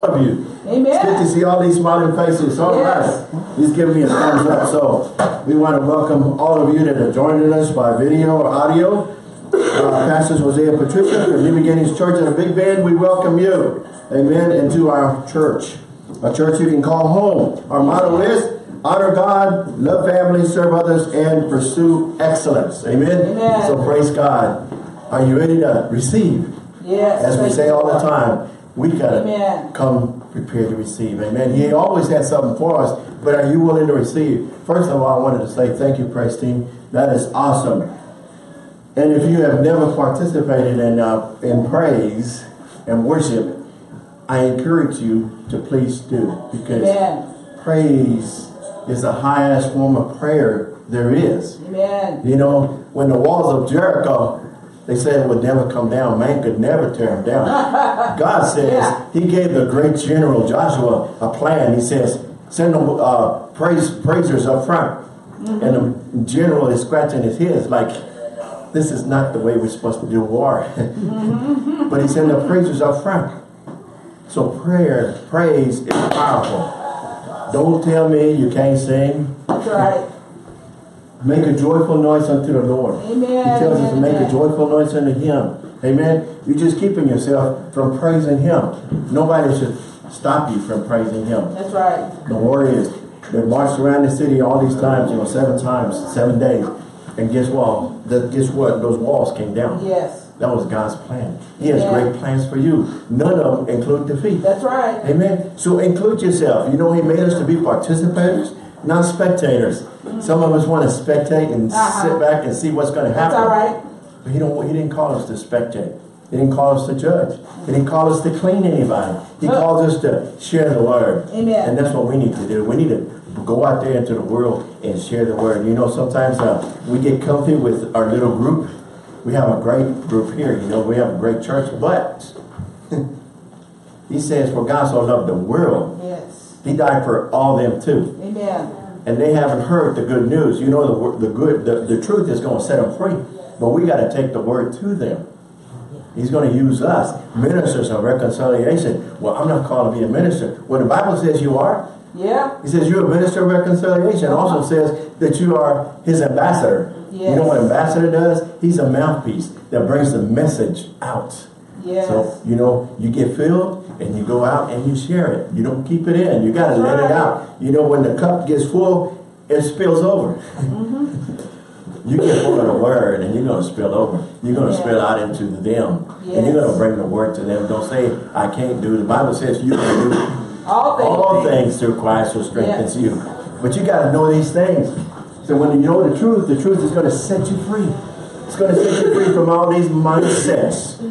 Of you. Amen. It's good to see all these smiling faces. All right. He's giving me a thumbs up. So we want to welcome all of you that are joining us by video or audio. Pastors José and Patricia from New Beginnings Church of the Big Bend, we welcome you. Amen. And to our church. A church you can call home. Our motto is honor God, love family, serve others, and pursue excellence. Amen. Amen. So praise God. Are you ready to receive? Yes. As we say all the time. We got to come prepared to receive. Amen. He always has something for us, but are you willing to receive? First of all, I wanted to say thank you, praise team. That is awesome. And if you have never participated in praise and worship, I encourage you to please do. Because praise is the highest form of prayer there is. Amen. You know, when the walls of Jericho, they said it would never come down. Man could never tear them down. God says, he gave the great general Joshua a plan. He says, send them praisers up front. And the general is scratching his head like, this is not the way we're supposed to do war. But he sent the praisers up front. So praise is powerful. Don't tell me you can't sing. That's right. Make a joyful noise unto the Lord. Amen. He tells us to make a joyful noise unto Him. Amen. You're just keeping yourself from praising Him. Nobody should stop you from praising Him. That's right. The warriors, they marched around the city all these times, you know, 7 times, 7 days. And guess what? Those walls came down. Yes. That was God's plan. He has great plans for you. None of them include defeat. That's right. Amen. So include yourself. You know, He made us to be participators, not spectators. Some of us want to spectate and sit back and see what's going to happen. That's all right. But he didn't call us to spectate. He didn't call us to judge. He didn't call us to clean anybody. He calls us to share the word. Amen. And that's what we need to do. We need to go out there into the world and share the word. You know, sometimes we get comfy with our little group. We have a great group here. You know, we have a great church. But he says, for God so loved the world. Yes. He died for all them too. Amen. And they haven't heard the good news. You know, the truth is going to set them free. But we got to take the word to them. He's going to use us, ministers of reconciliation. Well, I'm not called to be a minister. Well, the Bible says you are. Yeah. He says you're a minister of reconciliation. It also says that you are His ambassador. Yes. You know what ambassador does? He's a mouthpiece that brings the message out. Yes. So, you know, you get filled and you go out and you share it. You don't keep it in. You got to let it out. You know, when the cup gets full, it spills over. You get full of the word and you're going to spill over. You're going to spill out into them. Yes. And you're going to bring the word to them. Don't say, I can't do it. The Bible says you can do all things through Christ who strengthens you. But you got to know these things. So when you know the truth is going to set you free. It's going to set you free from all these mindsets.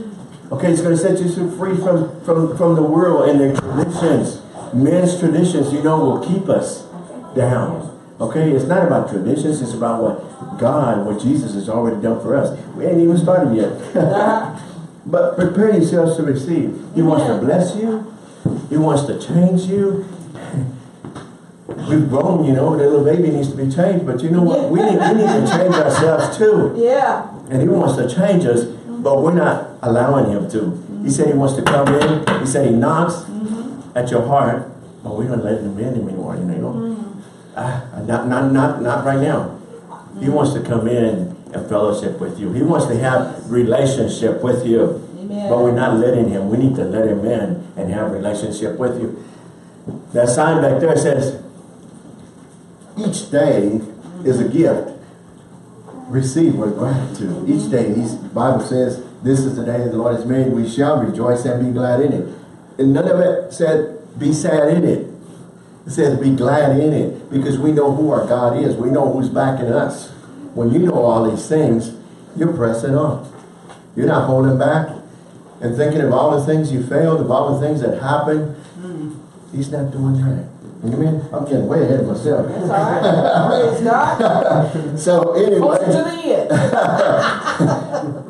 Okay, it's going to set you free from the world and their traditions. Men's traditions, you know, will keep us down. Okay, it's not about traditions. It's about what God, what Jesus has already done for us. We ain't even started yet. But prepare yourselves to receive. He wants to bless you. He wants to change you. We've grown, you know, the little baby needs to be changed. But you know what? We need to change ourselves too. Yeah. And He wants to change us. But we're not allowing Him to. He said He wants to come in. He said He knocks at your heart. But we don't let Him in anymore, you know. Not right now. He wants to come in and fellowship with you. He wants to have relationship with you. Amen. But we're not letting Him. We need to let Him in and have relationship with you. That sign back there says, each day is a gift. Receive with gratitude. Each day, the Bible says, this is the day that the Lord has made. We shall rejoice and be glad in it. And none of it said, be sad in it. It says, be glad in it. Because we know who our God is. We know who's backing us. When you know all these things, you're pressing on. You're not holding back. And thinking of all the things you failed, of all the things that happened. He's not doing that. Amen. I'm getting way ahead of myself. That's all right. Praise God. So anyway,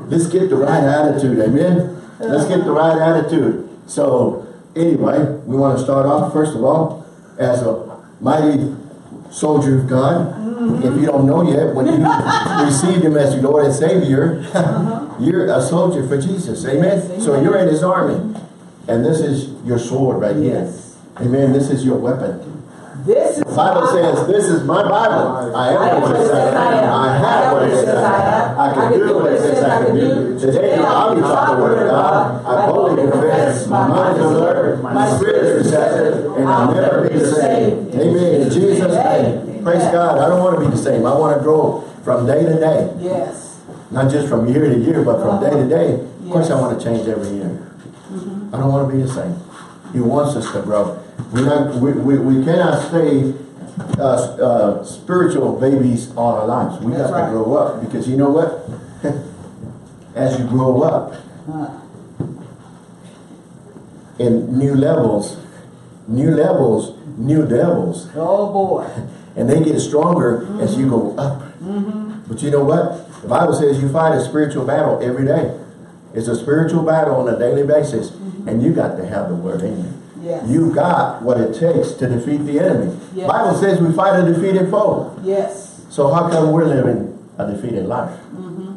let's get the right attitude. Amen. Let's get the right attitude. So anyway, we want to start off first of all as a mighty soldier of God. If you don't know yet, when you received Him as your Lord and Savior, you're a soldier for Jesus. Amen. So you're in His army. And this is your sword right here. Amen. This is your weapon. This is the Bible says, this is my Bible. I am what it says I am. I have what it says I have. I can do what it says I can do. Today I'll be taught the word of God. I boldly confess. My mind is alert. My spirit is receptive. And I'll never be the same. Amen. In Jesus' name. Praise God. I don't want to be the same. I want to grow from day to day. Yes. Not just from year to year, but from day to day. Of course I want to change every year. I don't want to be the same. He wants us to grow. We're not, we cannot stay spiritual babies all our lives. We have to grow up, because you know what? As you grow up in new devils. Oh boy! And they get stronger as you go up. But you know what? The Bible says you fight a spiritual battle every day. It's a spiritual battle on a daily basis, and you got to have the word in you. Yes. You got what it takes to defeat the enemy. Yes. Bible says we fight a defeated foe. Yes. So how come we're living a defeated life?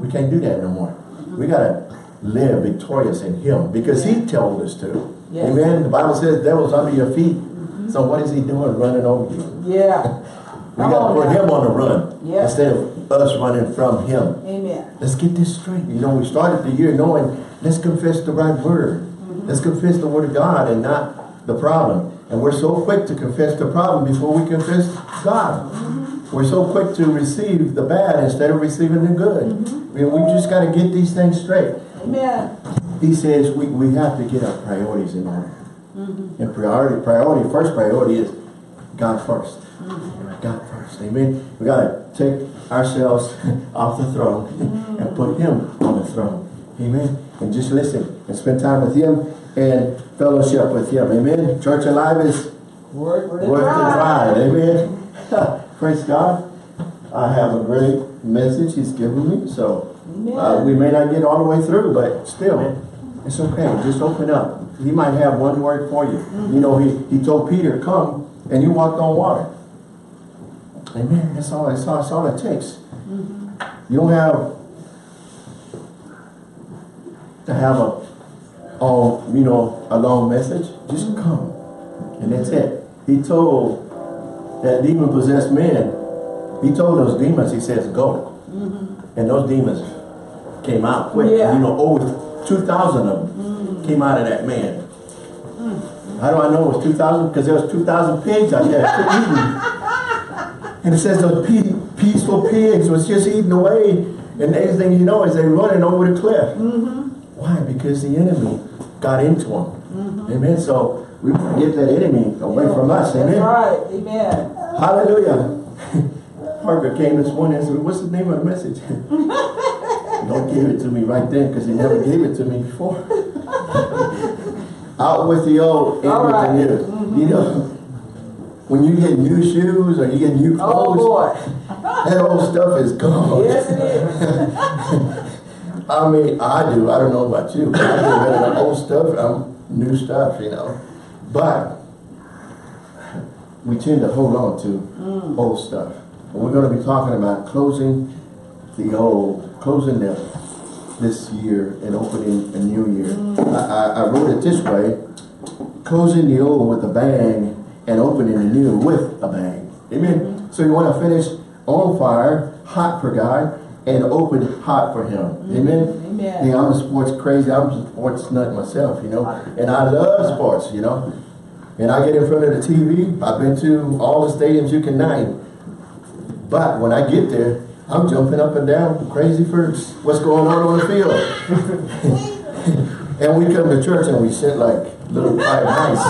We can't do that no more. We got to live victorious in Him, because He told us to. Yes. Amen. The Bible says devil's under your feet. So what is he doing running over you? Yeah. We got to put Him on the run instead of us running from Him. Amen. Let's get this straight. You know, we started the year knowing let's confess the right word. Let's confess the word of God and not the problem. And we're so quick to confess the problem before we confess God. We're so quick to receive the bad instead of receiving the good. We just got to get these things straight. Amen. He says we have to get our priorities in order. And first priority is God first. God first. Amen. We got to take ourselves off the throne and put Him on the throne. Amen. And just listen and spend time with Him and fellowship with Him. Amen. Church alive is worth the drive. Amen. Praise God. I have a great message He's given me. So we may not get all the way through, but still, it's okay. Just open up. He might have one word for you. You know, he told Peter, come, and you walked on water. Amen. That's all it takes. You don't have to have a long message. Just come. And that's it. He told that demon-possessed man, he told those demons, he says, go. And those demons came out quick. You know, over 2,000 of them came out of that man. How do I know it was 2,000? Because there was 2,000 pigs out there eating. And it says those peaceful pigs was just eating away. And the next thing you know is they're running over the cliff. Why? Because the enemy got into them. Amen. So we want to get that enemy away from us. Amen. That's right. Amen. Hallelujah. Parker came this morning and said, what's the name of the message? Don't give it to me right then, because he never gave it to me before. Out with the old, in with the new. You know, when you get new shoes or you get new clothes, that old stuff is gone. Yes, it is. I mean, I do. I don't know about you. But I get rid of the old stuff. I'm new stuff, you know. But we tend to hold on to old stuff. And we're going to be talking about closing the old, closing this year and opening a new year. I wrote it this way: closing the old with a bang and opening the new with a bang. Amen. So you want to finish on fire, hot for God, and open hot for Him. Amen? Amen. Yeah, I'm a sports crazy. I'm a sports nut myself, you know. And I love sports, you know. And I get in front of the TV. I've been to all the stadiums you can name. But when I get there, I'm jumping up and down crazy for what's going on the field. And we come to church and we sit like little white mice.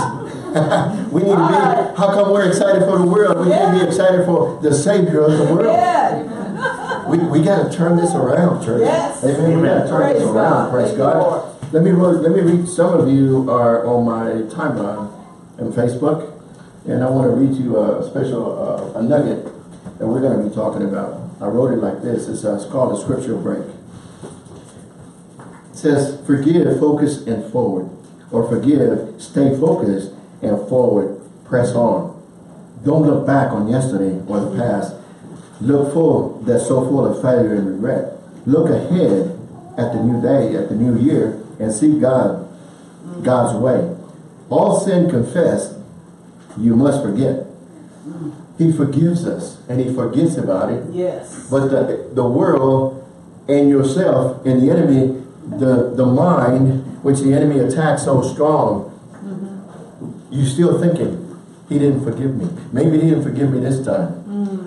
We need to be, how come we're excited for the world? We need to be excited for the Savior of the world. We got to turn this around, church. Yes. Amen. We got to turn this around. Praise God. Let me read. Some of you are on my timeline and Facebook, and I want to read you a special a nugget that we're going to be talking about. I wrote it like this. It's called a scriptural break. It says, "Forgive, focus, and forward," or "Forgive, stay focused and forward, press on." Don't look back on yesterday or the past. Look forward, that's so full of failure and regret. Look ahead at the new day, at the new year, and see God's way. all sin confessed, you must forget. He forgives us, and he forgets about it. Yes. But the world and yourself and the enemy, the mind, which the enemy attacks so strong, you still thinking, he didn't forgive me. Maybe he didn't forgive me this time.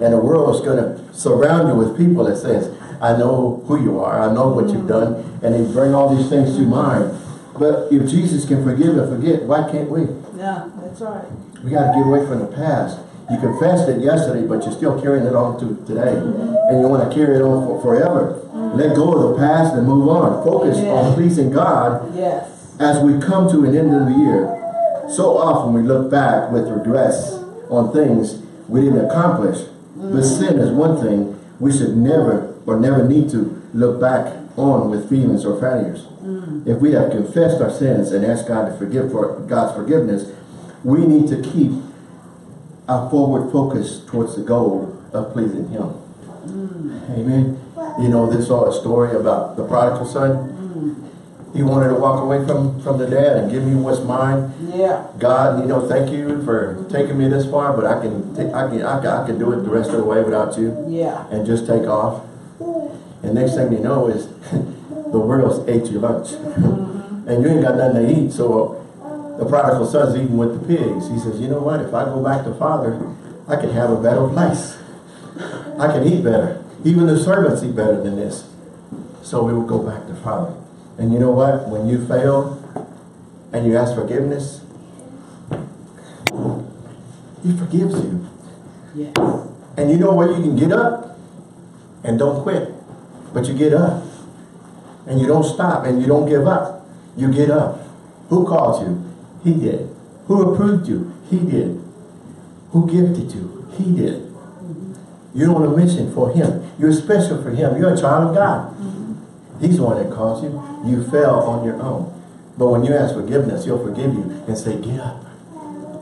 And the world's going to surround you with people that says, I know who you are. I know what you've done. And they bring all these things to mind. But if Jesus can forgive and forget, why can't we? Yeah, that's right. We got to get away from the past. You confessed it yesterday, but you're still carrying it on to today. And you want to carry it on for forever. Let go of the past and move on. Focus on pleasing God as we come to an end of the year. So often we look back with regret on things we didn't accomplish. But sin is one thing we should never or never need to look back on with feelings or failures. If we have confessed our sins and asked God to forgive for God's forgiveness, we need to keep our forward focus towards the goal of pleasing Him. Amen. You know, this all a story about the prodigal son. He wanted to walk away from the dad and give me what's mine. Yeah. God, you know, thank you for taking me this far, but I can do it the rest of the way without you. Yeah. And just take off. And next thing you know is the world's ate your lunch, and you ain't got nothing to eat. So the prodigal son's eating with the pigs. He says, you know what? If I go back to Father, I can have a better place. I can eat better. Even the servants eat better than this. So we will go back to Father. And you know what? When you fail and you ask forgiveness, He forgives you. Yes. And you know what? You can get up and don't quit. But you get up. And you don't stop and you don't give up. You get up. Who called you? He did. Who approved you? He did. Who gifted you? He did. You're on a mission for Him. You're special for Him. You're a child of God. He's the one that calls you. You fell on your own. But when you ask forgiveness, He'll forgive you and say, get up.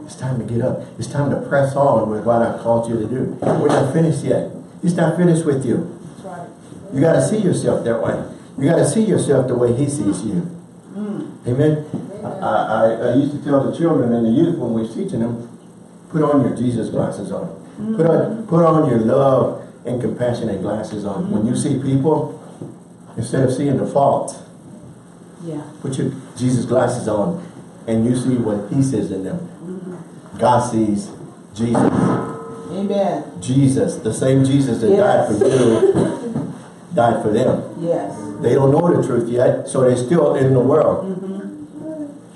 It's time to get up. It's time to press on with what I called you to do. We're not finished yet. He's not finished with you. That's right. You got to see yourself that way. You got to see yourself the way He sees you. Amen. I used to tell the children and the youth when we was teaching them, put on your Jesus glasses on. Put on your love and compassionate glasses on. When you see people, instead of seeing the fault, put your Jesus glasses on and you see what He sees in them. God sees Jesus. Amen. Jesus, the same Jesus that died for you, died for them. Yes. They don't know the truth yet, so they're still in the world.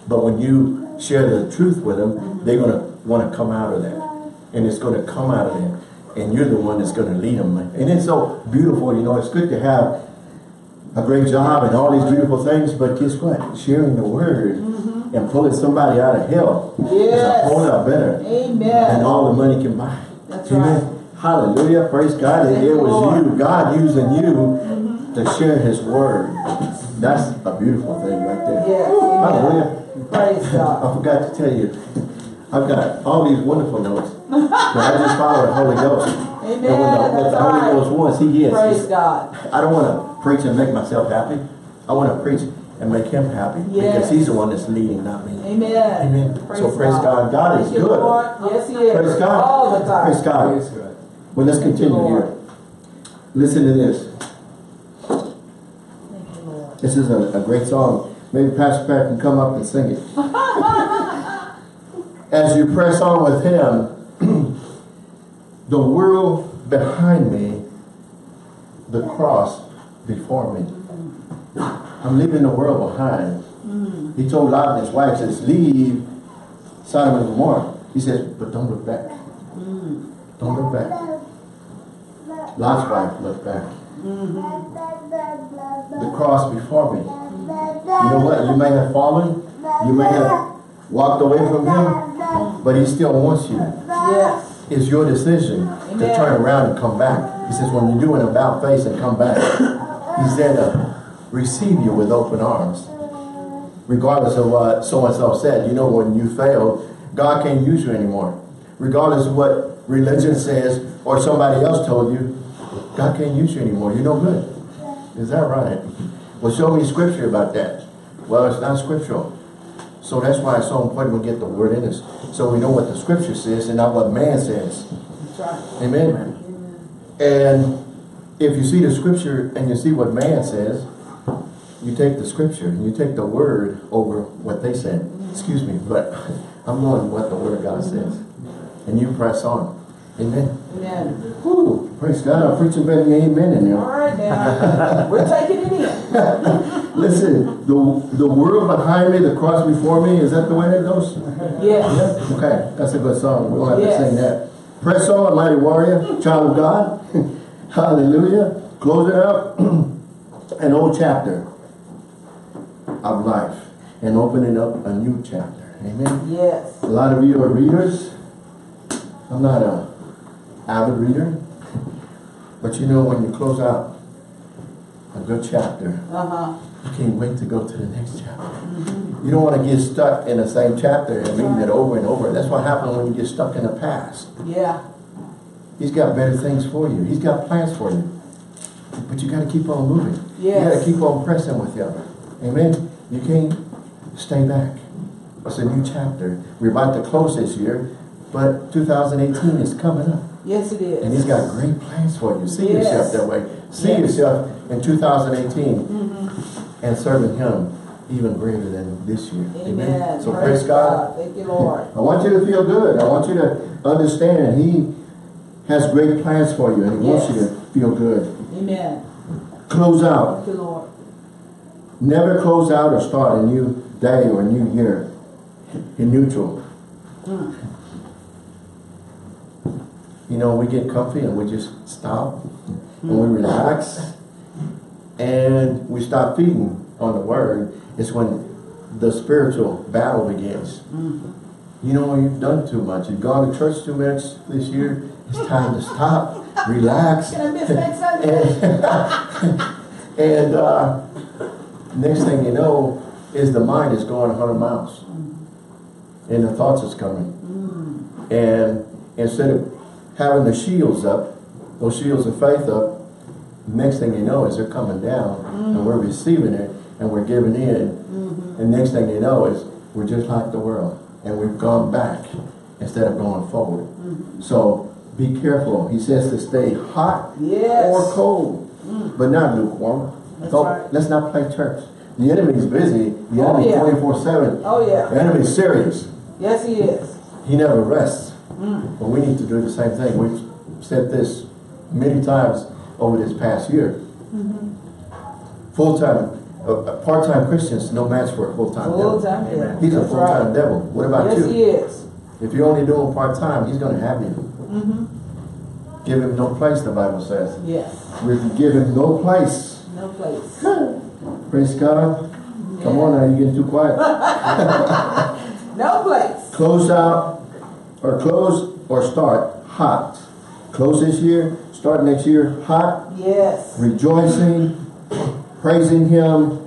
But when you share the truth with them, they're going to want to come out of that. And it's going to come out of them. And you're the one that's going to lead them. And it's so beautiful, you know, it's good to have a great job and all these beautiful things, but guess what? Sharing the word and pulling somebody out of hell is a whole lot better than all the money can buy. That's right. Hallelujah. Praise God. It was you, God using you to share His word. That's a beautiful thing right there. Yes. Hallelujah. Praise God. I forgot to tell you, I've got all these wonderful notes, but I just follow the Holy Ghost. Amen. And when the Holy Ghost wants, He is. Praise God. I don't want to preach and make myself happy. I want to preach and make Him happy because He's the one that's leading, not me. Amen. Amen. Praise God. God is good. Yes, He is. Praise God. All the time. Praise God. Praise God. Well, let's continue here. Listen to this. Thank you, Lord. This is a great song. Maybe Pastor Pat can come up and sing it. As you press on with Him, the world behind me, the cross before me. I'm leaving the world behind. He told Lot and his wife, says, leave Sodom and Gomorrah. He says, but don't look back. Don't look back. Lot's wife looked back. The cross before me. You know what? You may have fallen. You may have walked away from Him, but He still wants you. Yes. It's your decision to turn around and come back. He says, when you do an about face and come back, He's there to receive you with open arms. Regardless of what so-and-so said, you know, when you fail, God can't use you anymore. Regardless of what religion says or somebody else told you, God can't use you anymore. You're no good. Is that right? Well, show me scripture about that. Well, it's not scriptural. So that's why it's so important we get the word in us, so we know what the scripture says and not what man says. That's right. Amen. Amen. And if you see the scripture and you see what man says, you take the scripture and you take the word over what they said. Excuse me, but I'm knowing what the word of God says. And you press on. Amen. Amen. Whew, praise God. I'm preaching better than amen in there. All right, now. We're taking it in. Listen, the world behind me, the cross before me, is that the way that goes? Yes. Yeah? Okay, that's a good song. We'll have to sing that. Press on, mighty warrior, child of God. Hallelujah. Close it up. An old chapter of life and opening up a new chapter. Amen. Yes. A lot of you are readers. I'm not an avid reader, but you know when you close out a good chapter, you can't wait to go to the next chapter. You don't want to get stuck in the same chapter and reading it over and over. That's what happens when you get stuck in the past. Yeah. He's got better things for you. He's got plans for you, but you got to keep on moving. Yes. You got to keep on pressing with him. Amen. You can't stay back. It's a new chapter. We're about to close this year. But 2018 is coming up. Yes, it is. And he's got great plans for you. See yourself that way. See yourself in 2018 and serving him even greater than this year. Amen. Amen. So praise God. Thank you, Lord. I want you to feel good. I want you to understand he has great plans for you and he wants you to feel good. Amen. Close out. Thank you, Lord. Never close out or start a new day or a new year in neutral. Mm. You know, we get comfy and we just stop and we relax and we stop feeding on the word. It's when the spiritual battle begins. You know, you've done too much. You've gone to church too much this year. It's time to stop, relax. Can I miss next Sunday? And next thing you know is the mind is going 100 miles and the thoughts is coming. And instead of having the shields up, those shields of faith up, next thing you know is they're coming down and we're receiving it and we're giving in. And next thing you know is we're just like the world and we've gone back instead of going forward. So be careful. He says to stay hot or cold, but not lukewarm. So let's not play church. The enemy's busy. The enemy's 24/7. Oh yeah. The enemy's serious. Yes, he is. He never rests. But we need to do the same thing. We've said this many times over this past year. Full-time, part-time Christians, no match for a full-time devil. Amen. He's a full-time devil. What about you? Yes, he is. If you're only doing part-time, he's going to have you. Give him no place, the Bible says. Yes. We can give him no place. No place. Praise God. Yeah. Come on now, you're getting too quiet. No place. Close out. Or close or start hot. Close this year, start next year hot. Yes. Rejoicing, praising him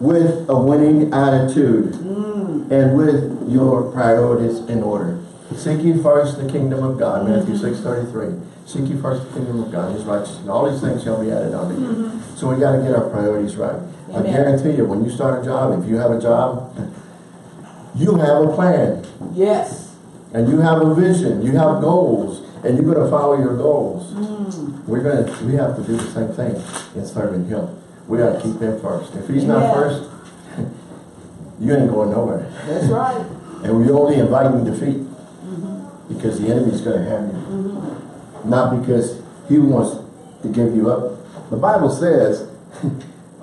with a winning attitude and with your priorities in order. Seek ye first the kingdom of God, Matthew 6:33. Seek ye first the kingdom of God, his righteousness, and all these things shall be added unto you. So we got to get our priorities right. Amen. I guarantee you, when you start a job, if you have a job, you have a plan. Yes. And you have a vision. You have goals. And you're going to follow your goals. We have to do the same thing in serving him. We got to keep him first. If he's not first, you ain't going nowhere. That's right. And we're only inviting defeat. Because the enemy's going to have you. Not because he wants to give you up. The Bible says,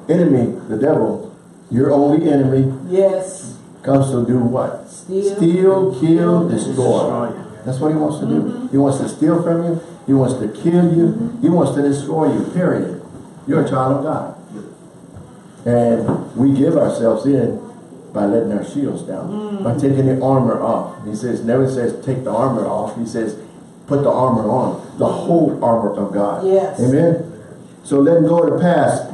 enemy, the devil, your only enemy. Yes. Comes to do what? Steal, kill, destroy. That's what he wants to do. He wants to steal from you. He wants to kill you. He wants to destroy you, period. You're a child of God. And we give ourselves in by letting our shields down, by taking the armor off. He says, never says take the armor off. He says put the armor on, the whole armor of God. Yes. Amen? So letting go of the past.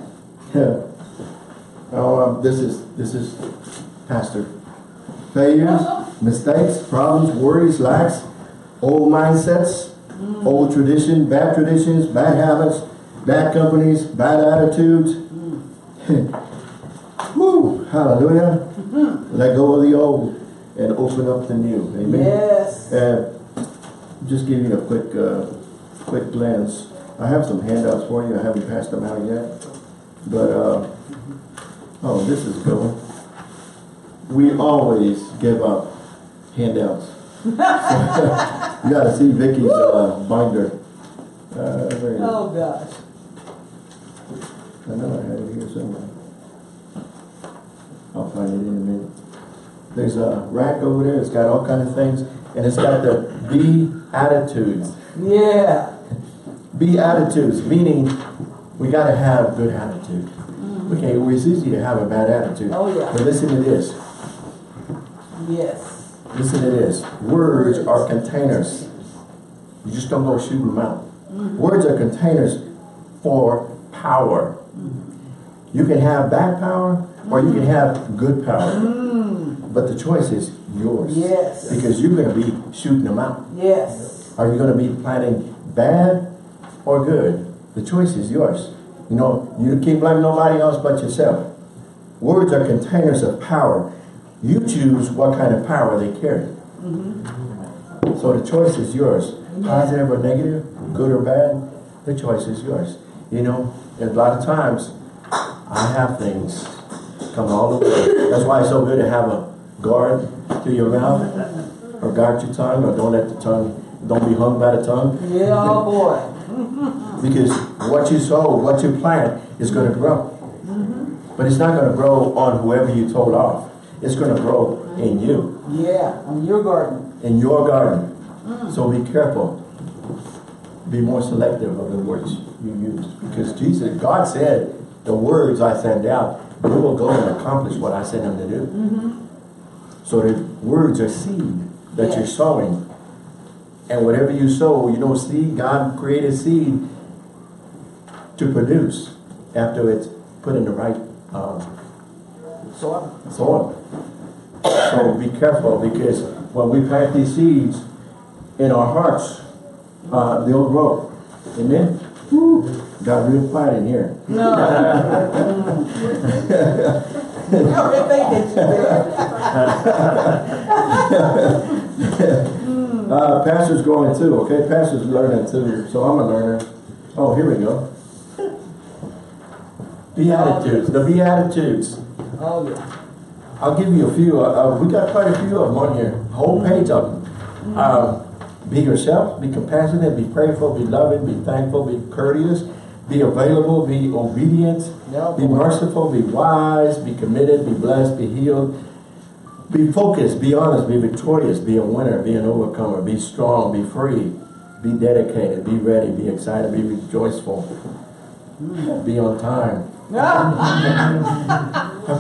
This is Pastor. Failures, mistakes, problems, worries, lacks, old mindsets, old tradition, bad traditions, bad habits, bad companies, bad attitudes. Woo, hallelujah. Mm-hmm. Let go of the old and open up the new. Amen. Yes. Just give you a quick quick glance. I have some handouts for you. I haven't passed them out yet. But, oh, this is cool. We always give up handouts. You got to see Vicky's binder. There it is. Oh, gosh. I know I had it here somewhere. I'll find it in a minute. There's a rack over there. It's got all kinds of things. And it's got the Beatitudes. Yeah. Beatitudes, meaning we got to have good attitude. Mm-hmm. Okay, well, it's easy to have a bad attitude. Oh, yeah. But listen to this. Yes. Listen to this. Words are containers. You just don't go shooting them out. Mm-hmm. Words are containers for power. Mm-hmm. You can have bad power, mm-hmm. or you can have good power. Mm-hmm. But the choice is yours. Yes. Because you're going to be shooting them out. Yes. Are you going to be planning bad or good? The choice is yours. You know, you can't blame nobody else but yourself. Words are containers of power. You choose what kind of power they carry. Mm-hmm. So the choice is yours. Positive or negative, good or bad, the choice is yours. You know, a lot of times, I have things come all the way. That's why it's so good to have a guard to your mouth, or guard your tongue, or don't let the tongue, don't be hung by the tongue. Yeah, oh boy. Because what you sow, what you plant, is going to grow. Mm-hmm. But it's not going to grow on whoever you told off. It's going to grow in you. Yeah, on your garden. In your garden. Mm. So be careful. Be more selective of the words you use. Because Jesus, God said, the words I send out, they will go and accomplish what I send them to do. Mm-hmm. So the words are seed that you're sowing. And whatever you sow, you know, seed, God created seed to produce after it's put in the right soil. So be careful, because when we plant these seeds in our hearts, they'll grow. Amen? Woo. Got real quiet in here. No. Pastor's growing too, okay? Pastor's learning too, so I'm a learner. Oh, here we go. Beatitudes, the Beatitudes. Oh, yeah. I'll give you a few. We got quite a few of them on here. Whole page of them. Mm-hmm. Be yourself, be compassionate, be prayerful, be loving, be thankful, be courteous, be available, be obedient, be merciful, be wise, be committed, be blessed, be healed, be focused, be honest, be victorious, be a winner, be an overcomer, be strong, be free, be dedicated, be ready, be excited, be rejoiceful, be on time. I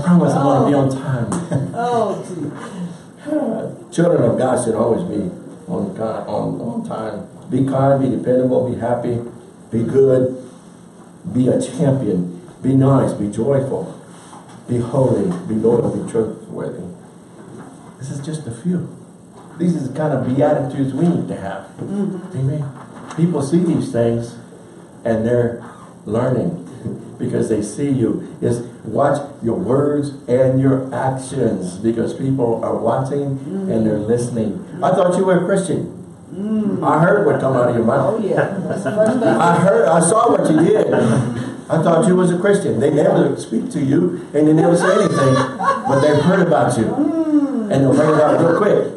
promise I want to be on time. Children of God should always be on time. Be kind, be dependable, be happy, be good, be a champion, be nice, be joyful, be holy, be loyal, be trustworthy. This is just a few. These are the kind of beatitudes we need to have. Mm-hmm. Amen. People see these things and they're learning because they see you. It's watch your words and your actions, because people are watching and they're listening. I thought you were a Christian. Mm. I heard what come out of your mouth. Oh, yeah. I saw what you did. I thought you was a Christian. They never speak to you and they never say anything, but they've heard about you. Mm. And they'll bring it out real quick.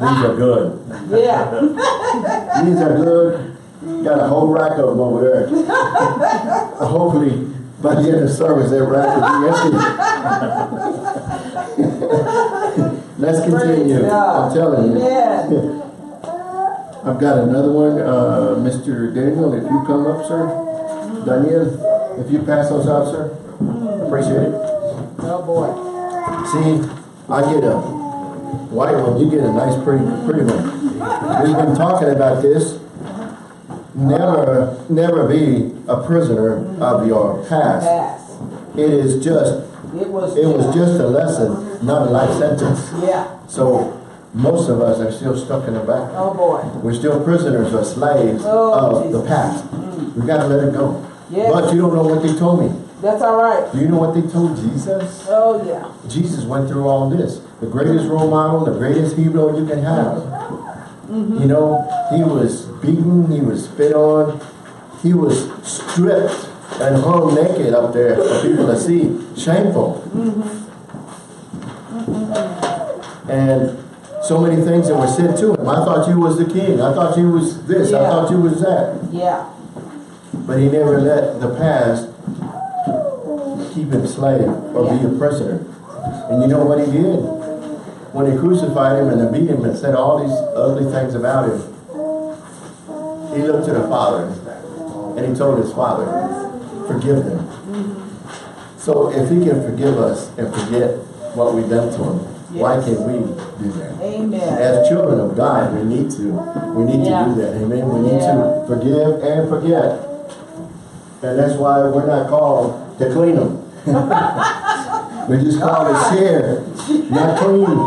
These are good. Yeah. These are good. Got a whole rack of them over there. Hopefully, by the end of the service, that rack will be empty. Let's continue. I'm telling you. Yeah. I've got another one. Mr. Daniel, if you come up, sir. Daniel, if you pass those out, sir. Appreciate it. Oh, boy. See, I get a white one. You get a nice, pretty one. We've been talking about this. Never be a prisoner of your past. It was just a lesson, not a life sentence. Yeah. So most of us are still stuck in the back. Oh boy. We're still prisoners or slaves of the past. We got to let it go. Yes. But you don't know what they told me. That's all right. Do you know what they told Jesus? Oh, yeah. Jesus went through all this. The greatest role model, the greatest hero you can have. Mm-hmm. You know, he was beaten, he was spit on, he was stripped and hung naked up there for people to see. Shameful. Mm-hmm. Mm-hmm. And so many things that were said to him. I thought you was the king. I thought you was this. Yeah. I thought you was that. Yeah. But he never let the past keep him slave or be a prisoner. And you know what he did? When they crucified him and they beat him and said all these ugly things about him, he looked to the Father and he told his Father, forgive them. Mm-hmm. So if he can forgive us and forget what we've done to him, why can't we do that? Amen. As children of God, we need to do that. Amen. We need to forgive and forget. And that's why we're not called to clean them. We're just called to share, not clean.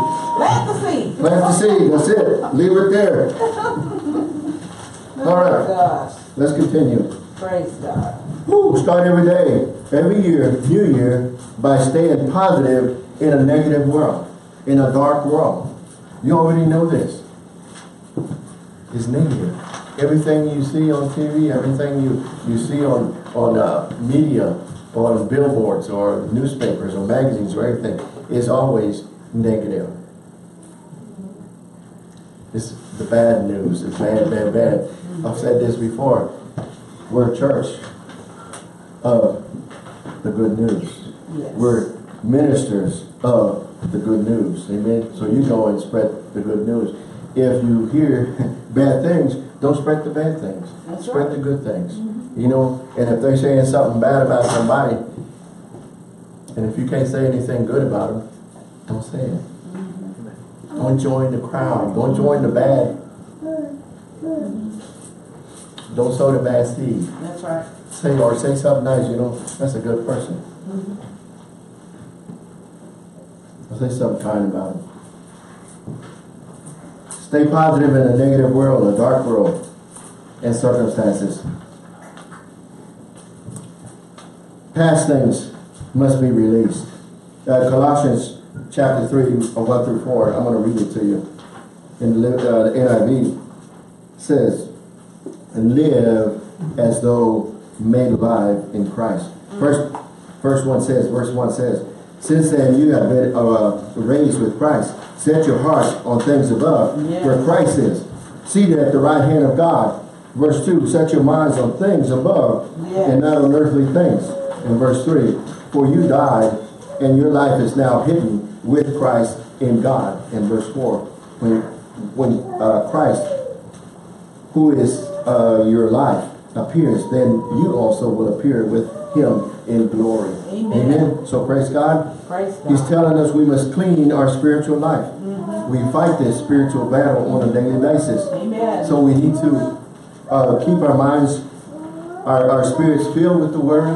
Plant the seed. That's it. Leave it there. All right. Gosh. Let's continue. Praise God. Woo. Start every day, every year, new year, by staying positive in a negative world. In a dark world. You already know this. It's negative. Everything you see on TV, everything you see on media, on billboards, or newspapers, or magazines, or everything, is always negative. It's the bad news. It's bad, bad, bad. I've said this before. We're a church of the good news. Yes. We're ministers of the good news. Amen. So you go and spread the good news. If you hear bad things, don't spread the bad things. That's spread right. The good things. Mm-hmm. You know, and if they're saying something bad about somebody, and if you can't say anything good about them, don't say it. Mm-hmm. Don't join the crowd. Don't join the bad. Mm-hmm. Don't sow the bad seed. That's right. Say something nice. You know, that's a good person. Mm-hmm. Say something kind about it. Stay positive in a negative world, a dark world, and circumstances. Past things must be released. Colossians chapter 3, 1 through 4, I'm going to read it to you. In the NIV, it says, live as though made alive in Christ. Verse 1 says, since then you have been raised with Christ. Set your heart on things above, where Christ is, seated at the right hand of God. Verse 2, set your minds on things above and not on earthly things. And verse 3, for you died and your life is now hidden with Christ in God. And verse 4, when Christ, who is your life, appears, then you also will appear with him in glory. Amen. So praise God. He's telling us we must clean our spiritual life. Mm-hmm. We fight this spiritual battle on a daily basis. Amen. So we need to keep our minds, our spirits filled with the Word,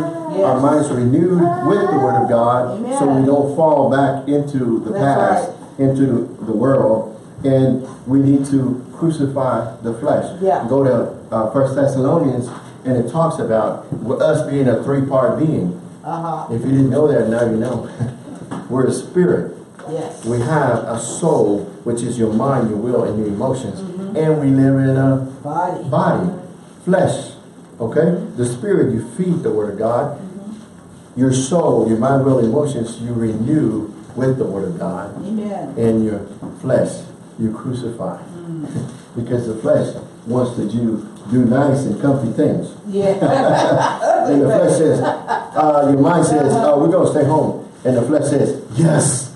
our minds renewed with the Word of God, so we don't fall back into the past, into the world. And we need to crucify the flesh. Yeah. Go to First Thessalonians. And it talks about us being a three-part being. If you didn't know that, now you know. We're a spirit. Yes. We have a soul, which is your mind, your will, and your emotions. Mm-hmm. And we live in a body, flesh. Okay? The spirit, you feed the Word of God. Mm-hmm. Your soul, your mind, will, emotions, you renew with the Word of God. Amen. And your flesh, you crucify. Mm. Because the flesh wants to do nice and comfy things. Yeah. And the flesh says, your mind says, oh, we're going to stay home. And the flesh says, yes.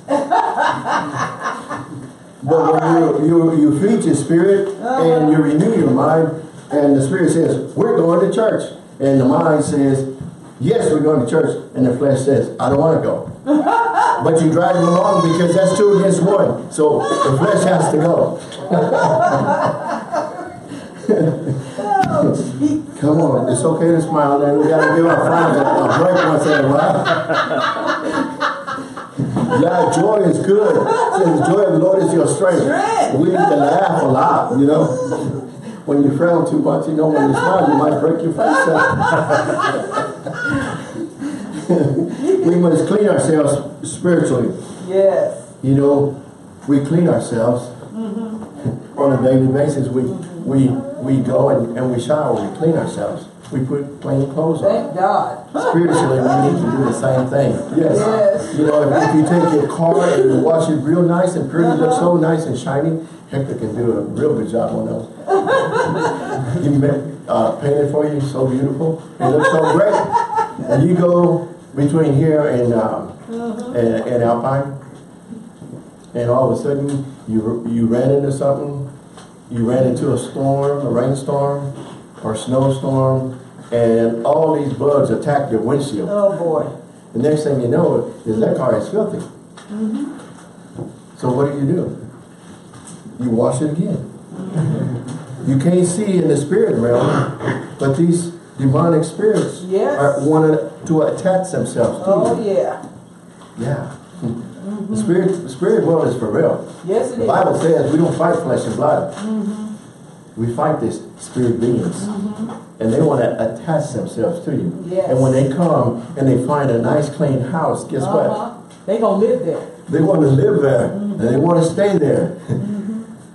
But when you feed your spirit and you renew your mind, and the spirit says, we're going to church. And the mind says, yes, we're going to church. And the flesh says, I don't want to go. But you drive them along because that's 2 against 1. So the flesh has to go. Come on, it's okay to smile, and we gotta give our friends a break once in a while. Yeah, joy is good. The joy of the Lord is your strength. We need to laugh a lot, you know. When you frown too much, you know, when you smile, you might break your face up. We must clean ourselves spiritually. Yes. You know, we clean ourselves on a daily basis. We go and we shower. We clean ourselves. We put plain clothes on. Thank God. Spiritually, we need to do the same thing. Yes. You know, if you take your car and you wash it real nice and purge it up so nice and shiny, Hector can do a real good job on those. You painted for you, so beautiful. It looks so great. And you go between here and Alpine, and all of a sudden you ran into something. You ran into a storm, a rainstorm, or snowstorm, and all these bugs attack your windshield. Oh boy! The next thing you know is that car is filthy. So what do? You wash it again. You can't see in the spirit realm, but these demonic spirits are wanting to attach themselves to you. The spirit world is for real. Yes, it is. The Bible says we don't fight flesh and blood. We fight these spirit beings, and they want to attach themselves to you. And when they come and they find a nice clean house, guess what? They gonna live there. They want to live there, and they want to stay there.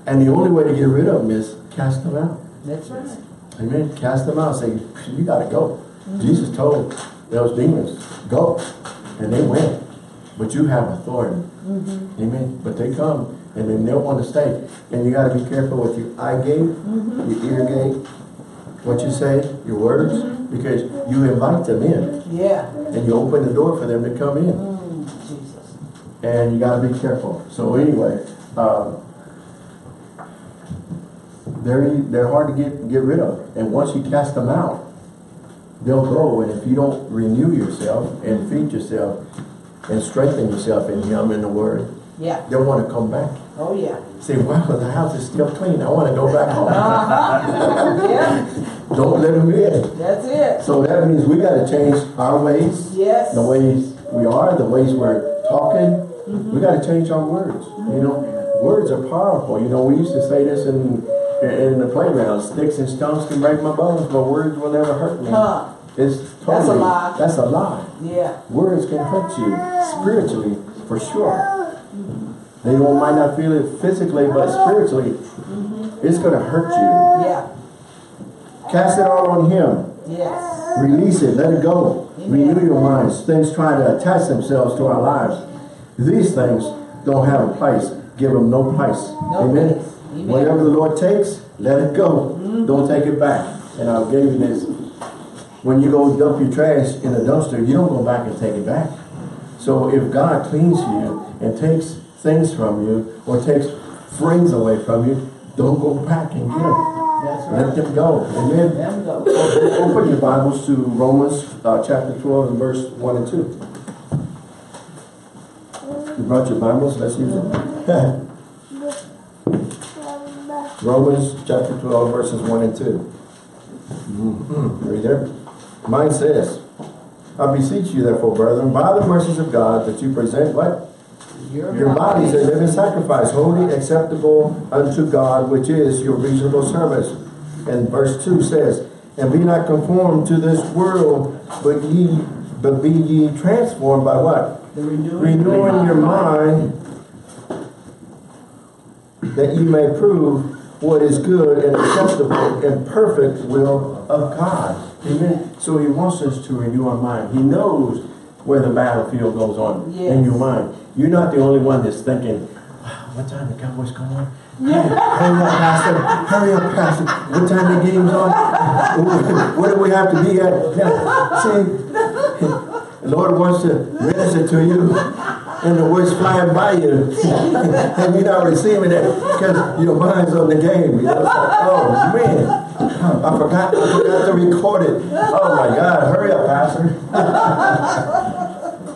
And the only way to get rid of them is cast them out. That's right. Amen. Cast them out. Say, you gotta go. Jesus told those demons, go, and they went. But you have authority. Amen. But they come. And then they'll want to stay. And you got to be careful with your eye gate, your ear gate, what you say, your words, because you invite them in. And you open the door for them to come in. Jesus. And you got to be careful. So anyway, they're hard to get rid of. And once you cast them out, they'll go. And if you don't renew yourself and feed yourself and strengthen yourself in Him and the Word, they'll want to come back. Oh yeah. Say, wow, the house is still clean. I want to go back home. Don't let them in. That's it. So that means we got to change our ways. Yes. The ways we are, the ways we're talking. We got to change our words. You know, words are powerful. You know, we used to say this in the playground: sticks and stones can break my bones, but words will never hurt me. It's totally, that's a lie. That's a lie. Yeah. Words can hurt you spiritually for sure. They might not feel it physically, but spiritually, it's going to hurt you. Cast it all on Him. Yes. Release it. Let it go. Amen. Renew your minds. Things try to attach themselves to our lives. These things don't have a place. Give them no place. Amen. Whatever the Lord takes, let it go. Don't take it back. And I'll give you this. When you go dump your trash in a dumpster, you don't go back and take it back. So if God cleans you and takes things from you, or takes friends away from you, don't go back and get them. That's right. Let them go. Amen. Let them go. Open your Bibles to Romans chapter 12 and verse 1 and 2. You brought your Bibles? Let's use them. Romans chapter 12 verses 1 and 2. Are you there? Mine says, I beseech you therefore, brethren, by the mercies of God, that you present what? Your bodies a living sacrifice, holy, acceptable unto God, which is your reasonable service. And verse 2 says, and be not conformed to this world, but be ye transformed by what? The renewing your mind, that ye may prove what is good and acceptable and perfect will of God. Amen. So He wants us to renew our mind. He knows where the battlefield goes on in your mind. You're not the only one that's thinking, wow, what time the Cowboys come on? Yeah. Hurry up, Pastor. Hurry up, Pastor. What time the game's on? Where do we have to be at? See, the Lord wants to minister to you, and the word's flying by you, and you're not receiving it because your mind's on the game. You know? It's like, oh, man. I forgot to record it. Oh, my God. Hurry up, Pastor.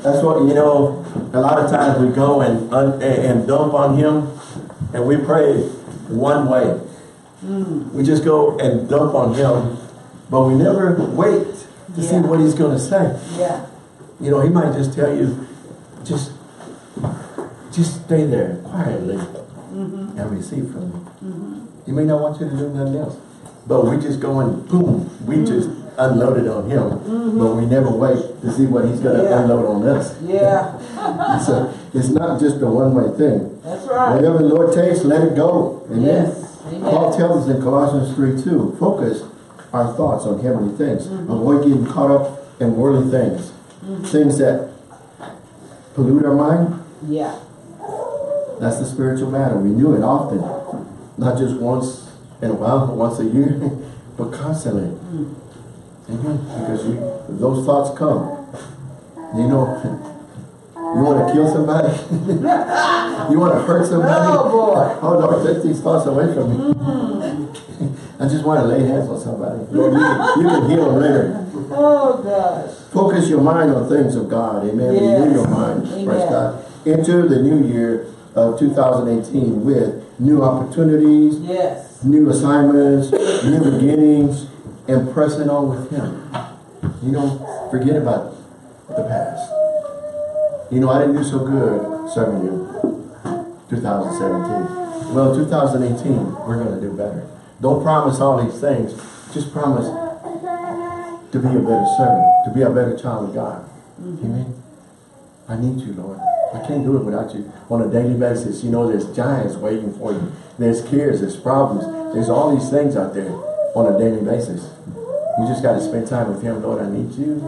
That's what, you know, a lot of times we go and dump on Him, and we pray one way. We just go and dump on Him, but we never wait to see what He's going to say. You know, He might just tell you, just stay there quietly and receive from Him. He may not want you to do nothing else, but we just go and boom, we just unloaded on him, but we never wait to see what he's going to unload on us. Yeah. So it's not just a one-way thing. That's right. Whatever the Lord takes, let it go. Amen. Yes. Amen. Paul tells us in Colossians 3:2, focus our thoughts on heavenly things. Avoid getting caught up in worldly things. Things that pollute our mind. Yeah. That's the spiritual matter. We do it often. Not just once in a while, but once a year, but constantly. Amen. Because those thoughts come. You know, you want to kill somebody? You want to hurt somebody? Oh, boy. Oh, Lord, take these thoughts away from me. I just want to lay hands on somebody. Lord, you can heal them later. Oh, gosh. Focus your mind on things of God. Amen. Yes. Renew your mind. Amen. Praise God. Enter the new year of 2018 with new opportunities, yes, new assignments, new beginnings, and pressing on with Him. You know, forget about the past. You know, I didn't do so good serving you 2017. Well, 2018, we're going to do better. Don't promise all these things. Just promise to be a better servant, to be a better child of God. Amen. I need you, Lord. I can't do it without you on a daily basis. You know, there's giants waiting for you. There's cares, there's problems. There's all these things out there on a daily basis. You just got to spend time with Him. Lord, I need you.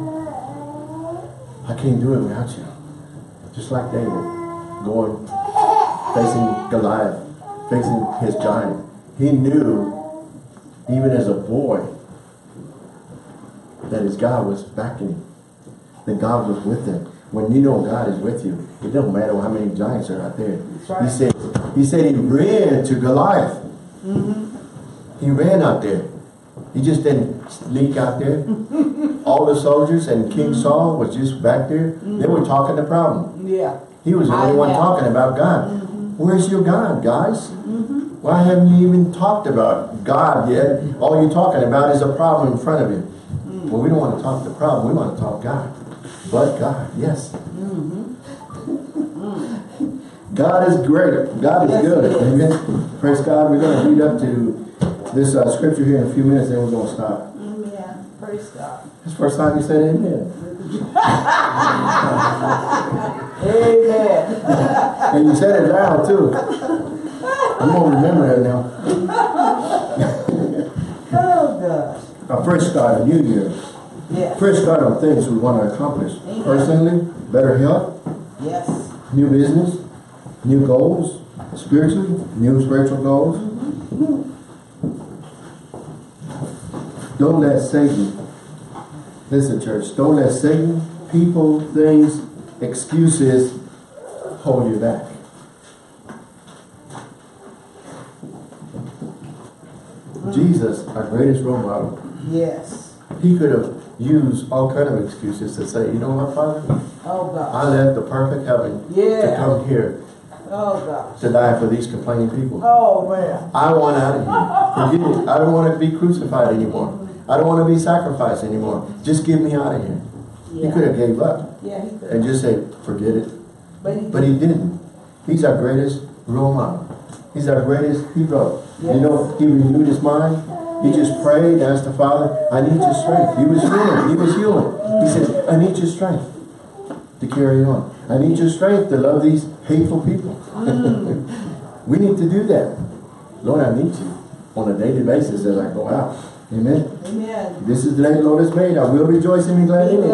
I can't do it without you. Just like David, going, facing Goliath, facing his giant. He knew, even as a boy, that his God was backing him, that God was with him. When you know God is with you, it doesn't matter how many giants are out there. Right. He said he ran to Goliath. He ran out there. He just didn't sneak out there. All the soldiers and King Saul was just back there. They were talking the problem. Yeah. He was the only one talking about God. Where's your God, guys? Why haven't you even talked about God yet? All you're talking about is a problem in front of Him. Well, we don't want to talk the problem. We want to talk God. But God, yes. God is great. God is good. Amen. Praise God. We're going to lead up to this scripture here in a few minutes, and we're going to stop. Yeah. Praise God. That's the first time you said amen. Amen. And you said it loud, too. I'm going to remember that now. Oh, gosh. Our first start, a new year. Yeah. First start on things we want to accomplish. Amen. Personally, better health. Yes. New business. New goals. Spiritually, new spiritual goals. Don't let Satan, listen church, don't let Satan, people, things, excuses hold you back. Jesus, our greatest role model. Yes. He could have used all kind of excuses to say, you know what, Father? Oh, gosh. I left the perfect heaven to come here to die for these complaining people. Oh, man. I want out of here. Forget it. I don't want to be crucified anymore. I don't want to be sacrificed anymore. Just get me out of here. Yeah. He could have gave up and just said, forget it. But he didn't. He's our greatest role model. He's our greatest hero. Yes. You know, he renewed his mind. He just prayed and asked the Father, I need your strength. He was healing. He was healing. He said, I need your strength to carry on. I need your strength to love these hateful people. We need to do that. Lord, I need you on a daily basis as I go out. Amen. Amen. This is the day the Lord has made. I will rejoice and be glad in it.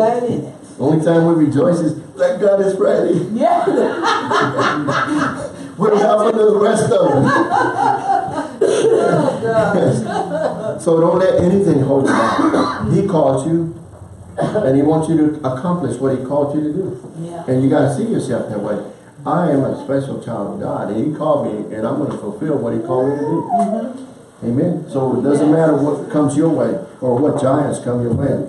Only time we rejoice is that God is ready. Yeah. What happened to the rest of them? Oh, God. So don't let anything hold you back. He called you, and He wants you to accomplish what He called you to do. Yeah. And you got to see yourself that way. I am a special child of God, and He called me, and I'm going to fulfill what He called me to do. Amen. So it doesn't matter what comes your way or what giants come your way.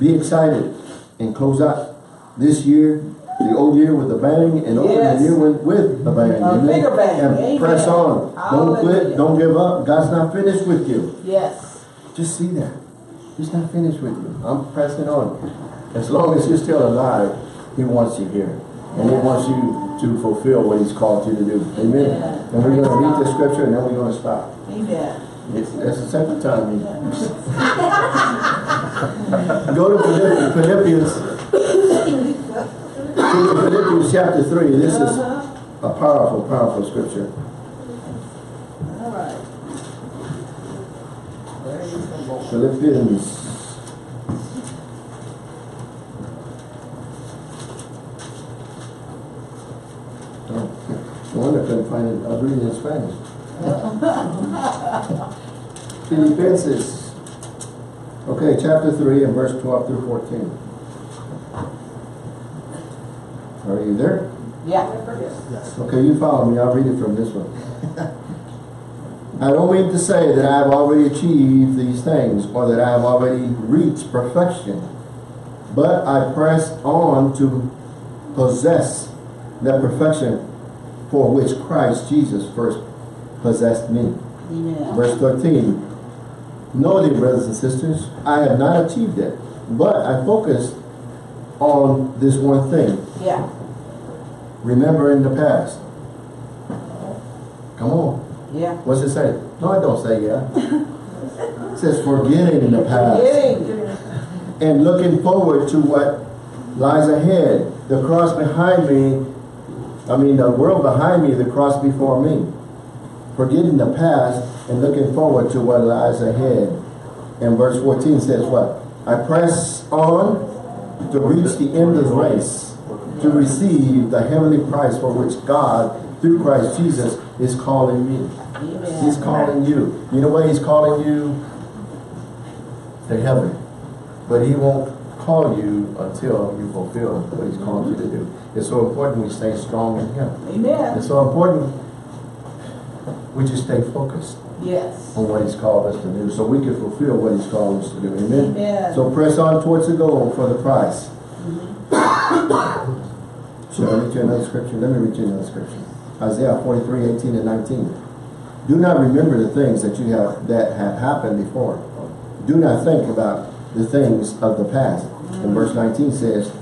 Be excited and close out this year, the old year with a bang, and open the new one with a bang. Bigger bang. And press on. Don't quit. Don't give up. God's not finished with you. Yes. Just see that. He's not finished with you. I'm pressing on. As long as you're still alive, He wants you here. And He wants you to fulfill what He's called you to do. Amen. Yeah. And we're going to read the scripture, and then we're going to stop. Amen. That's the second time. Go to Philippians chapter 3. This is a powerful, powerful scripture. All right. Philippians. I was reading in Spanish. Philippians. Okay, chapter 3 and verse 12 through 14. Are you there? Yeah. Yes. Okay, you follow me. I'll read it from this one. I don't mean to say that I have already achieved these things or that I have already reached perfection, but I press on to possess that perfection for which Christ Jesus first possessed me. Yeah. Verse 13. No, dear brothers and sisters, I have not achieved it, but I focused on this one thing. Yeah. Remembering the past. Come on. Yeah. What's it say? No, I don't say yeah. It says forgetting the past. Forgetting. And looking forward to what lies ahead. The cross behind me, I mean, the world behind me, the cross before me. Forgetting the past and looking forward to what lies ahead. And verse 14 says what? I press on to reach the end of the race, to receive the heavenly prize for which God, through Christ Jesus, is calling me. Amen. He's calling you. You know what he's calling you? To heaven. But he won't call you until you fulfill what he's called you to do. It's so important we stay strong in him. Amen. It's so important we just stay focused. Yes. On what he's called us to do, so we can fulfill what he's called us to do. Amen. Amen. So press on towards the goal for the prize. Mm-hmm. Should I read you another scripture? Let me read you another scripture. Isaiah 43, 18 and 19. Do not remember the things that you have that have happened before. Do not think about the things of the past. And verse 19 says,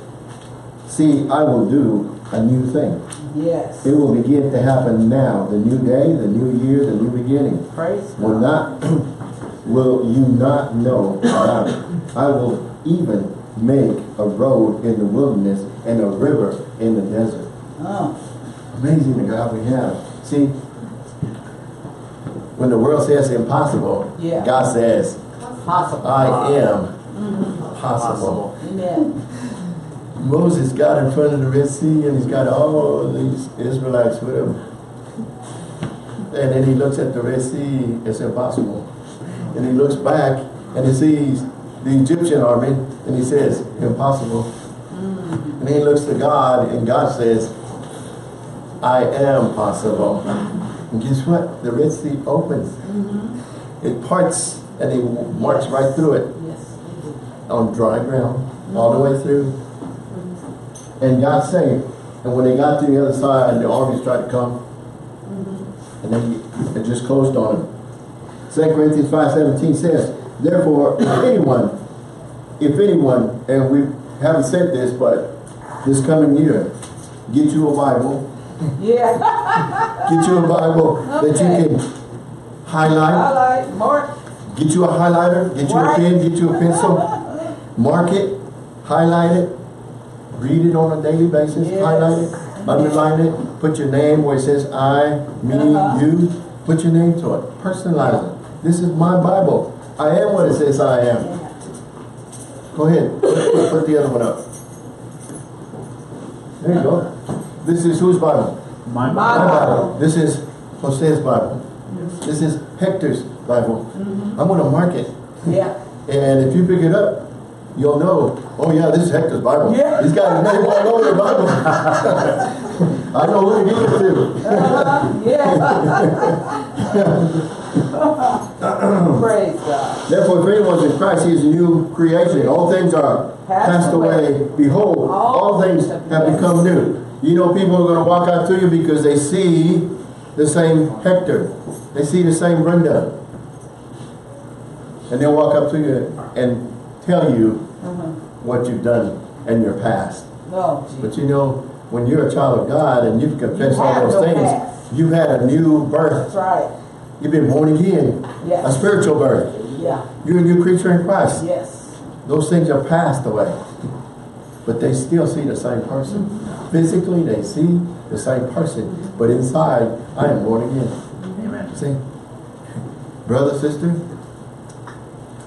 see, I will do a new thing. Yes. It will begin to happen now. The new day, the new year, the new beginning. Praise God. Will you not know about it? I will even make a road in the wilderness and a river in the desert. Oh. Amazing the God we have. See, when the world says impossible, yeah, God says, possible. I am possible. Amen. Moses got in front of the Red Sea and he's got all these Israelites with him. And then he looks at the Red Sea, it's impossible. And he looks back and he sees the Egyptian army and he says, impossible. And he looks to God and God says, I am possible. And guess what? The Red Sea opens. It parts and he marched right through it on dry ground, all the way through. And God saved. And when they got to the other side, the armies tried to come. And then it just closed on them. 2 Corinthians 5:17 says, therefore, if anyone, and we haven't said this, but this coming year, get you a Bible. Yeah. Get you a Bible that you can highlight. Mark. Get you a highlighter, get you a pen, get you a pencil, mark it, highlight it, read it on a daily basis, highlight it, underline it, put your name where it says I, me, you, put your name to it, personalize it. This is my Bible. I am what it says I am. Go ahead, put the other one up. There you go. This is whose Bible? My Bible. This is José's Bible. This is Hector's Bible. I'm going to mark it. Yeah. And if you pick it up, you'll know, oh yeah, this is Hector's Bible. Yeah. He's got a name all over the Bible. I know who he gave it to. Yeah. Praise God. Therefore, if anyone's in Christ, he is a new creation. All things are passed away. Behold, all things have become new. You know, people are going to walk out to you because they see the same Hector. They see the same Brenda. And they'll walk up to you and tell you what you've done and your past. Oh, but you know, when you're a child of God and you've confessed all those things, you've had a new birth. That's right. You've been born again. Yes. A spiritual birth. Yeah. You're a new creature in Christ. Yes. Those things are passed away, but they still see the same person. Physically, they see the same person, but inside, I am born again. Amen. See, brother, sister,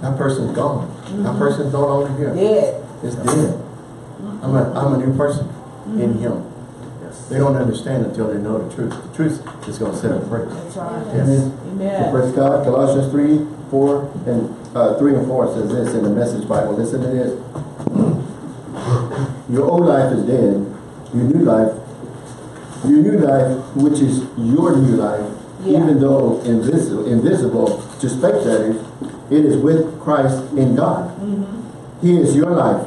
that person's gone. That person's no longer here. Dead. It's dead. I'm a new person in Him. They don't understand until they know the truth. The truth is going to set them free. That's right. Amen. Amen. Praise God. Colossians 3 and 4 says this in the Message Bible. Listen to this. Your old life is dead. Your new life, which is your new life, even though invisible to spectators, it is with Christ in God. He is your life.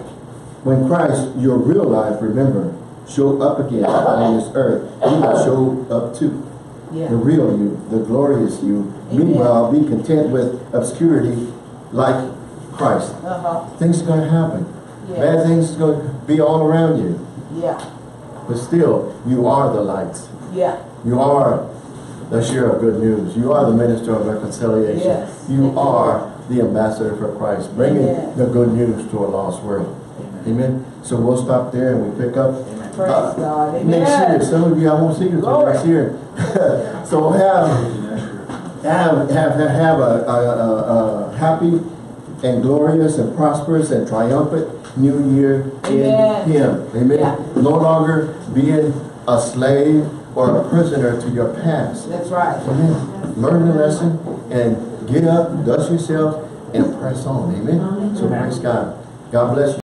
When Christ, your real life, remember, show up again on this earth, you will show up too. Yeah. The real you, the glorious you. Amen. Meanwhile, be content with obscurity like Christ. Things are going to happen. Yeah. Bad things are going to be all around you. Yeah. But still, you are the light. Yeah. You are the share of good news. You are the minister of reconciliation. Yes. You are the ambassador for Christ, bringing the good news to a lost world. Amen. So we'll stop there and we'll pick up next year. Some of you, I won't see you until next year. So we'll have a happy and glorious and prosperous and triumphant new year in Him. Amen. Yeah. No longer being a slave or a prisoner to your past. That's right. Amen. Learn the lesson and get up, dust yourself, and press on. Amen. So praise God. God bless you.